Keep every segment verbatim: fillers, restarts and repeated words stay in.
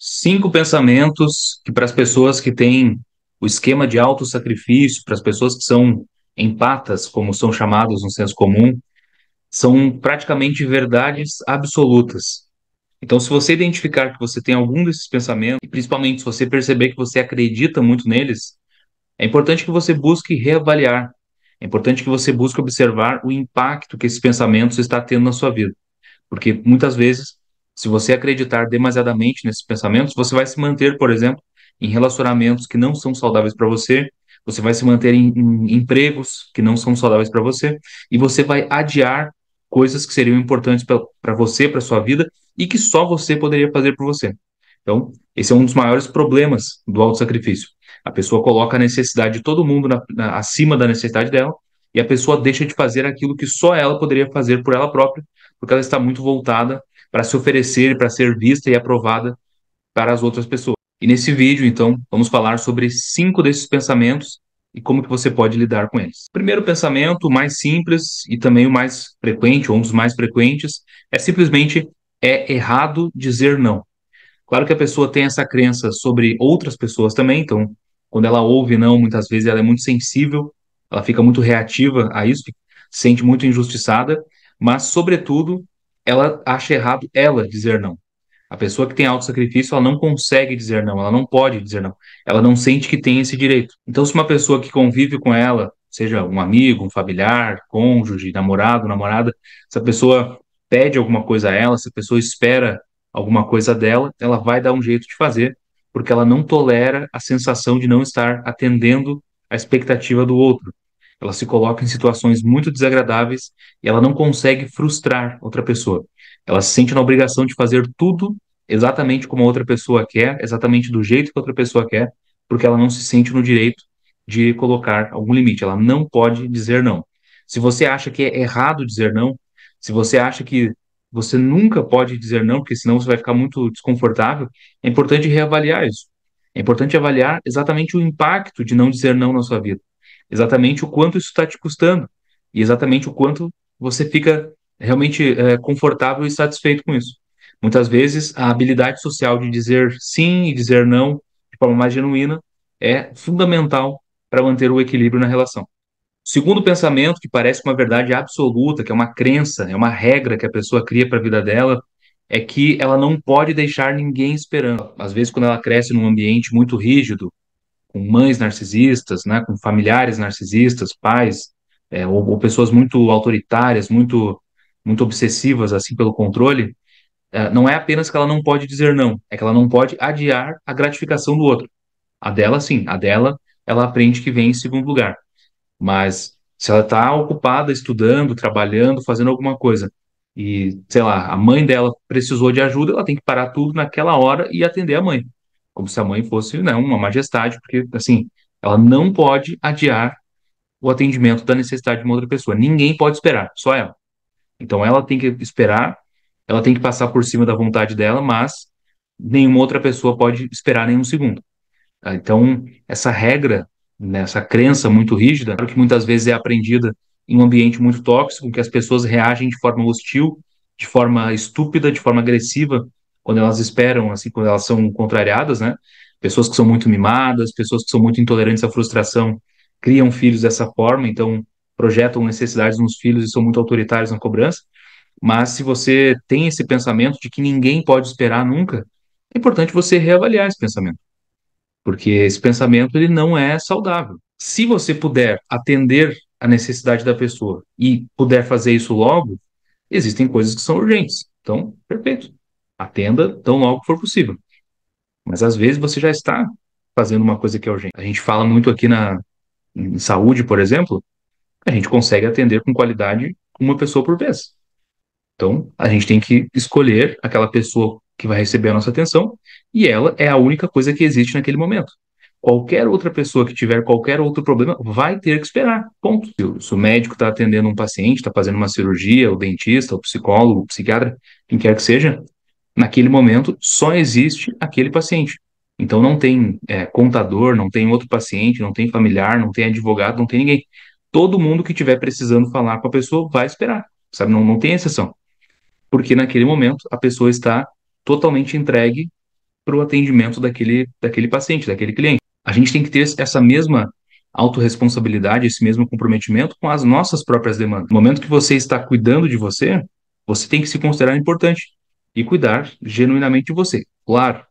Cinco pensamentos que, para as pessoas que têm o esquema de autossacrifício, para as pessoas que são empatas, como são chamados no senso comum, são praticamente verdades absolutas. Então, se você identificar que você tem algum desses pensamentos, e principalmente se você perceber que você acredita muito neles, é importante que você busque reavaliar. É importante que você busque observar o impacto que esses pensamentos estão tendo na sua vida. Porque, muitas vezes, se você acreditar demasiadamente nesses pensamentos, você vai se manter, por exemplo, em relacionamentos que não são saudáveis para você, você vai se manter em, em empregos que não são saudáveis para você, e você vai adiar coisas que seriam importantes para você, para sua vida, e que só você poderia fazer por você. Então, esse é um dos maiores problemas do autossacrifício. A pessoa coloca a necessidade de todo mundo na, na, acima da necessidade dela, e a pessoa deixa de fazer aquilo que só ela poderia fazer por ela própria, porque ela está muito voltada para se oferecer, para ser vista e aprovada para as outras pessoas. E nesse vídeo, então, vamos falar sobre cinco desses pensamentos e como que você pode lidar com eles. O primeiro pensamento, o mais simples e também o mais frequente, ou um dos mais frequentes, é simplesmente: é errado dizer não. Claro que a pessoa tem essa crença sobre outras pessoas também, então, quando ela ouve não, muitas vezes ela é muito sensível, ela fica muito reativa a isso, se sente muito injustiçada, mas, sobretudo, ela acha errado ela dizer não. A pessoa que tem autossacrifício, ela não consegue dizer não, ela não pode dizer não, ela não sente que tem esse direito. Então, se uma pessoa que convive com ela, seja um amigo, um familiar, cônjuge, namorado, namorada, se a pessoa pede alguma coisa a ela, se a pessoa espera alguma coisa dela, ela vai dar um jeito de fazer, porque ela não tolera a sensação de não estar atendendo a expectativa do outro. Ela se coloca em situações muito desagradáveis e ela não consegue frustrar outra pessoa. Ela se sente na obrigação de fazer tudo exatamente como a outra pessoa quer, exatamente do jeito que a outra pessoa quer, porque ela não se sente no direito de colocar algum limite. Ela não pode dizer não. Se você acha que é errado dizer não, se você acha que você nunca pode dizer não, porque senão você vai ficar muito desconfortável, é importante reavaliar isso. É importante avaliar exatamente o impacto de não dizer não na sua vida. Exatamente o quanto isso está te custando e exatamente o quanto você fica realmente é, confortável e satisfeito com isso. Muitas vezes a habilidade social de dizer sim e dizer não de forma mais genuína é fundamental para manter o equilíbrio na relação. O segundo pensamento, que parece uma verdade absoluta, que é uma crença, é uma regra que a pessoa cria para a vida dela, é que ela não pode deixar ninguém esperando. Às vezes, quando ela cresce num ambiente muito rígido, com mães narcisistas, né, com familiares narcisistas, pais, é, ou, ou pessoas muito autoritárias, muito, muito obsessivas assim pelo controle, é, não é apenas que ela não pode dizer não, é que ela não pode adiar a gratificação do outro. A dela, sim, a dela, ela aprende que vem em segundo lugar. Mas se ela está ocupada estudando, trabalhando, fazendo alguma coisa, e, sei lá, a mãe dela precisou de ajuda, ela tem que parar tudo naquela hora e atender a mãe. Como se a mãe fosse, né, uma majestade, porque, assim, ela não pode adiar o atendimento da necessidade de uma outra pessoa. Ninguém pode esperar, só ela. Então, ela tem que esperar, ela tem que passar por cima da vontade dela, mas nenhuma outra pessoa pode esperar nenhum segundo. Então, essa regra, né, essa crença muito rígida, claro que muitas vezes é aprendida em um ambiente muito tóxico, que as pessoas reagem de forma hostil, de forma estúpida, de forma agressiva, quando elas esperam, assim, quando elas são contrariadas, né? Pessoas que são muito mimadas, pessoas que são muito intolerantes à frustração, criam filhos dessa forma, então projetam necessidades nos filhos e são muito autoritários na cobrança. Mas se você tem esse pensamento de que ninguém pode esperar nunca, é importante você reavaliar esse pensamento, porque esse pensamento ele não é saudável. Se você puder atender a necessidade da pessoa e puder fazer isso logo, existem coisas que são urgentes. Então, perfeito. Atenda tão logo que for possível. Mas às vezes você já está fazendo uma coisa que é urgente. A gente fala muito aqui na em saúde, por exemplo, a gente consegue atender com qualidade uma pessoa por vez. Então, a gente tem que escolher aquela pessoa que vai receber a nossa atenção e ela é a única coisa que existe naquele momento. Qualquer outra pessoa que tiver qualquer outro problema vai ter que esperar, ponto. Se o médico está atendendo um paciente, está fazendo uma cirurgia, o dentista, o psicólogo, o psiquiatra, quem quer que seja, naquele momento só existe aquele paciente. Então não tem é, contador, não tem outro paciente, não tem familiar, não tem advogado, não tem ninguém. Todo mundo que estiver precisando falar com a pessoa vai esperar, sabe? Não, não tem exceção. Porque naquele momento a pessoa está totalmente entregue para o atendimento daquele, daquele paciente, daquele cliente. A gente tem que ter essa mesma autorresponsabilidade, esse mesmo comprometimento com as nossas próprias demandas. No momento que você está cuidando de você, você tem que se considerar importante e cuidar genuinamente de você. Claro,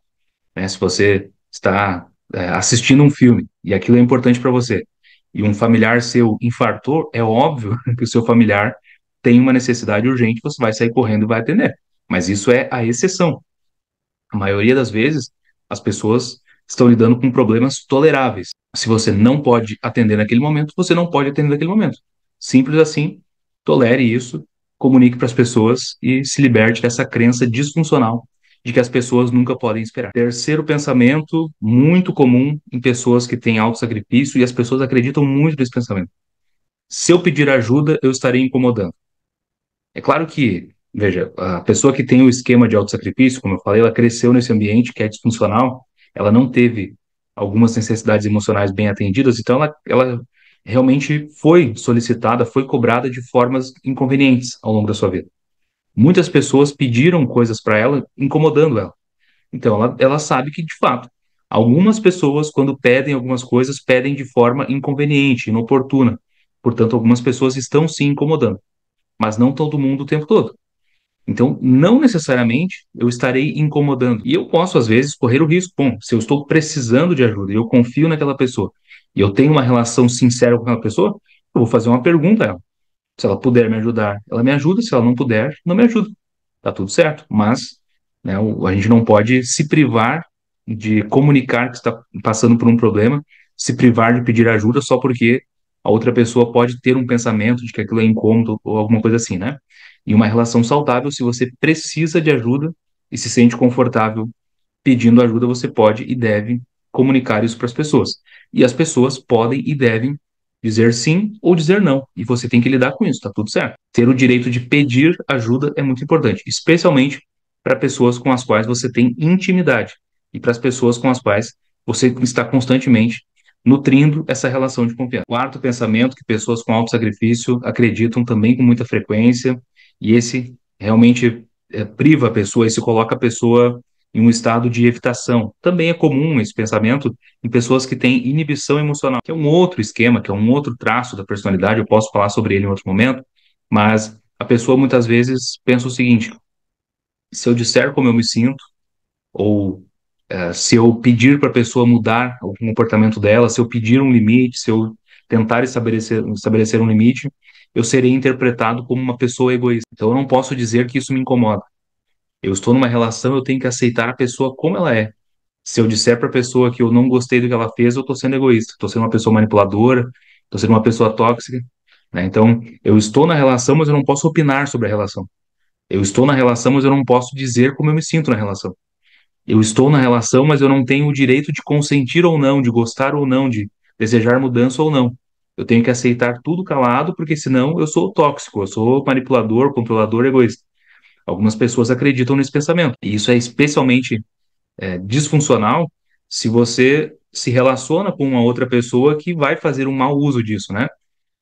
né, se você está é, assistindo um filme e aquilo é importante para você, e um familiar seu infartou, é óbvio que o seu familiar tem uma necessidade urgente, você vai sair correndo e vai atender. Mas isso é a exceção. A maioria das vezes, as pessoas estão lidando com problemas toleráveis. Se você não pode atender naquele momento, você não pode atender naquele momento. Simples assim, tolere isso, comunique para as pessoas e se liberte dessa crença disfuncional de que as pessoas nunca podem esperar. Terceiro pensamento muito comum em pessoas que têm autossacrifício, e as pessoas acreditam muito nesse pensamento: se eu pedir ajuda, eu estarei incomodando. É claro que, veja, a pessoa que tem o esquema de autossacrifício, como eu falei, ela cresceu nesse ambiente que é disfuncional, ela não teve algumas necessidades emocionais bem atendidas, então ela, ela realmente foi solicitada, foi cobrada de formas inconvenientes ao longo da sua vida. Muitas pessoas pediram coisas para ela, incomodando ela. Então ela, ela sabe que, de fato, algumas pessoas, quando pedem algumas coisas, pedem de forma inconveniente, inoportuna. Portanto, algumas pessoas estão se incomodando, mas não todo mundo o tempo todo. Então, não necessariamente eu estarei incomodando. E eu posso, às vezes, correr o risco. Bom, se eu estou precisando de ajuda e eu confio naquela pessoa e eu tenho uma relação sincera com aquela pessoa, eu vou fazer uma pergunta a ela. Se ela puder me ajudar, ela me ajuda. Se ela não puder, não me ajuda. Tá tudo certo. Mas né, a gente não pode se privar de comunicar que está passando por um problema, se privar de pedir ajuda só porque a outra pessoa pode ter um pensamento de que aquilo é incômodo ou alguma coisa assim, né? E uma relação saudável, se você precisa de ajuda e se sente confortável pedindo ajuda, você pode e deve comunicar isso para as pessoas. E as pessoas podem e devem dizer sim ou dizer não. E você tem que lidar com isso, tá tudo certo. Ter o direito de pedir ajuda é muito importante, especialmente para pessoas com as quais você tem intimidade e para as pessoas com as quais você está constantemente nutrindo essa relação de confiança. Quarto pensamento que pessoas com autossacrifício acreditam também com muita frequência, e esse realmente é, priva a pessoa, esse coloca a pessoa em um estado de evitação. Também é comum esse pensamento em pessoas que têm inibição emocional, que é um outro esquema, que é um outro traço da personalidade, eu posso falar sobre ele em outro momento, mas a pessoa muitas vezes pensa o seguinte: se eu disser como eu me sinto, ou é, se eu pedir para a pessoa mudar o comportamento dela, se eu pedir um limite, se eu tentar estabelecer, estabelecer um limite, eu serei interpretado como uma pessoa egoísta. Então eu não posso dizer que isso me incomoda. Eu estou numa relação, eu tenho que aceitar a pessoa como ela é. Se eu disser para a pessoa que eu não gostei do que ela fez, eu estou sendo egoísta, estou sendo uma pessoa manipuladora, estou sendo uma pessoa tóxica, né? Então eu estou na relação, mas eu não posso opinar sobre a relação. Eu estou na relação, mas eu não posso dizer como eu me sinto na relação. Eu estou na relação, mas eu não tenho o direito de consentir ou não, de gostar ou não, de desejar mudança ou não. Eu tenho que aceitar tudo calado, porque senão eu sou tóxico, eu sou manipulador, controlador, egoísta. Algumas pessoas acreditam nesse pensamento. E isso é especialmente é, disfuncional se você se relaciona com uma outra pessoa que vai fazer um mau uso disso, né?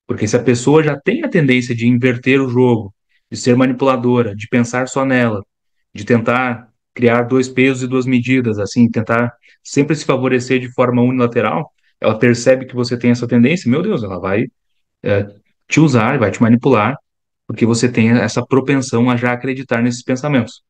Porque se a pessoa já tem a tendência de inverter o jogo, de ser manipuladora, de pensar só nela, de tentar criar dois pesos e duas medidas, assim, tentar sempre se favorecer de forma unilateral, ela percebe que você tem essa tendência, meu Deus, ela vai é, te usar, vai te manipular, porque você tem essa propensão a já acreditar nesses pensamentos.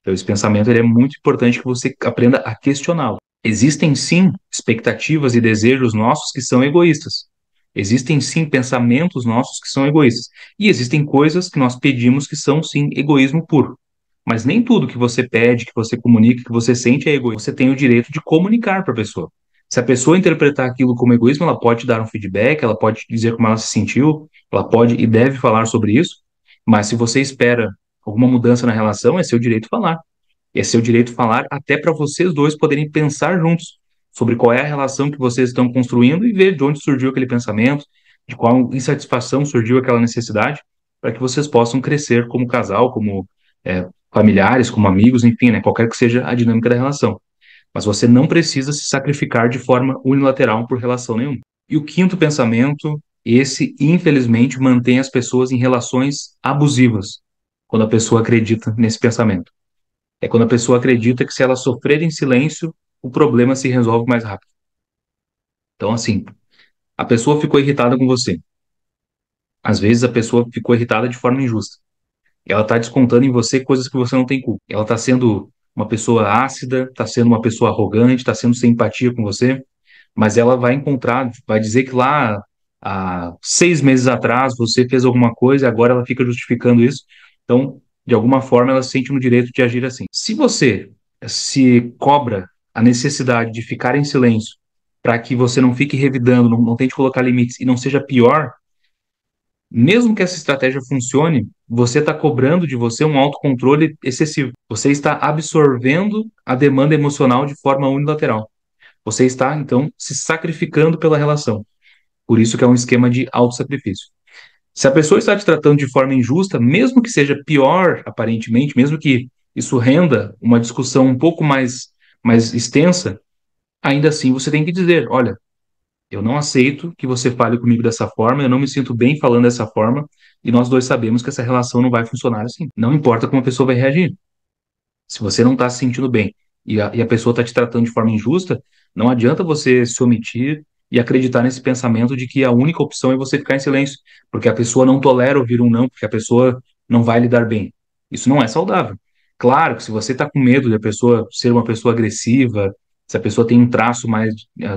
Então esse pensamento ele é muito importante que você aprenda a questioná-lo. Existem sim expectativas e desejos nossos que são egoístas. Existem sim pensamentos nossos que são egoístas. E existem coisas que nós pedimos que são sim egoísmo puro. Mas nem tudo que você pede, que você comunica, que você sente é egoísmo. Você tem o direito de comunicar para a pessoa. Se a pessoa interpretar aquilo como egoísmo, ela pode dar um feedback, ela pode dizer como ela se sentiu, ela pode e deve falar sobre isso, mas se você espera alguma mudança na relação, é seu direito falar. É seu direito falar até para vocês dois poderem pensar juntos sobre qual é a relação que vocês estão construindo e ver de onde surgiu aquele pensamento, de qual insatisfação surgiu aquela necessidade, para que vocês possam crescer como casal, como é, familiares, como amigos, enfim, né, qualquer que seja a dinâmica da relação. Mas você não precisa se sacrificar de forma unilateral por relação nenhuma. E o quinto pensamento, esse infelizmente mantém as pessoas em relações abusivas, quando a pessoa acredita nesse pensamento. É quando a pessoa acredita que se ela sofrer em silêncio, o problema se resolve mais rápido. Então, assim, a pessoa ficou irritada com você. Às vezes a pessoa ficou irritada de forma injusta. Ela está descontando em você coisas que você não tem culpa. Ela está sendo uma pessoa ácida, está sendo uma pessoa arrogante, está sendo sem empatia com você, mas ela vai encontrar, vai dizer que lá há seis meses atrás você fez alguma coisa, agora ela fica justificando isso. Então, de alguma forma, ela se sente no direito de agir assim. Se você se cobra a necessidade de ficar em silêncio para que você não fique revidando, não, não tente colocar limites e não seja pior, mesmo que essa estratégia funcione, você está cobrando de você um autocontrole excessivo. Você está absorvendo a demanda emocional de forma unilateral. Você está, então, se sacrificando pela relação. Por isso que é um esquema de autossacrifício. Se a pessoa está te tratando de forma injusta, mesmo que seja pior, aparentemente, mesmo que isso renda uma discussão um pouco mais, mais extensa, ainda assim você tem que dizer, olha, eu não aceito que você fale comigo dessa forma, eu não me sinto bem falando dessa forma, e nós dois sabemos que essa relação não vai funcionar assim. Não importa como a pessoa vai reagir. Se você não está se sentindo bem e a, e a pessoa está te tratando de forma injusta, não adianta você se omitir e acreditar nesse pensamento de que a única opção é você ficar em silêncio, porque a pessoa não tolera ouvir um não, porque a pessoa não vai lidar bem. Isso não é saudável. Claro que se você está com medo de a pessoa ser uma pessoa agressiva, se a pessoa tem um traço mais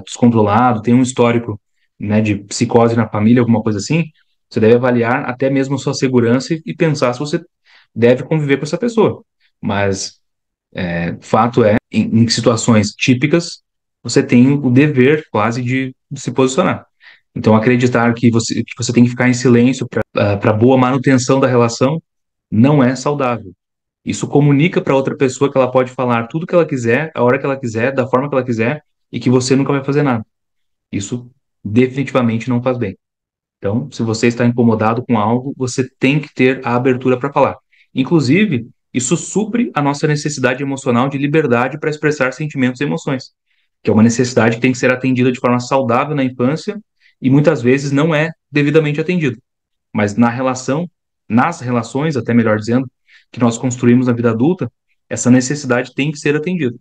descontrolado, tem um histórico, né, de psicose na família, alguma coisa assim, você deve avaliar até mesmo a sua segurança e pensar se você deve conviver com essa pessoa. Mas é, fato é, em, em situações típicas, você tem o dever quase de, de se posicionar. Então, acreditar que você, que você tem que ficar em silêncio para boa manutenção da relação não é saudável. Isso comunica para outra pessoa que ela pode falar tudo que ela quiser, a hora que ela quiser, da forma que ela quiser, e que você nunca vai fazer nada. Isso definitivamente não faz bem. Então, se você está incomodado com algo, você tem que ter a abertura para falar. Inclusive, isso supre a nossa necessidade emocional de liberdade para expressar sentimentos e emoções, que é uma necessidade que tem que ser atendida de forma saudável na infância e muitas vezes não é devidamente atendida. Mas na relação, nas relações, até melhor dizendo, que nós construímos na vida adulta, essa necessidade tem que ser atendida.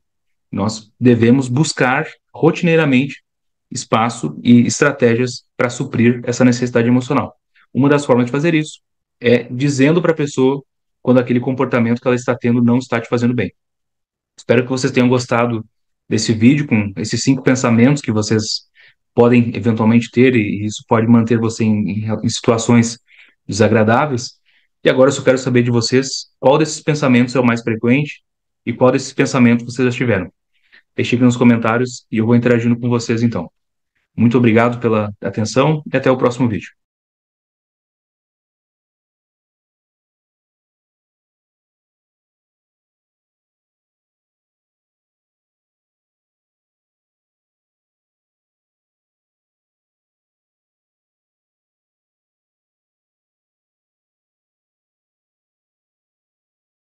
Nós devemos buscar rotineiramente espaço e estratégias para suprir essa necessidade emocional. Uma das formas de fazer isso é dizendo para a pessoa quando aquele comportamento que ela está tendo não está te fazendo bem. Espero que vocês tenham gostado desse vídeo com esses cinco pensamentos que vocês podem eventualmente ter e isso pode manter você em, em, em situações desagradáveis. E agora eu só quero saber de vocês qual desses pensamentos é o mais frequente e qual desses pensamentos vocês já tiveram. Deixe aqui nos comentários e eu vou interagindo com vocês então. Muito obrigado pela atenção e até o próximo vídeo.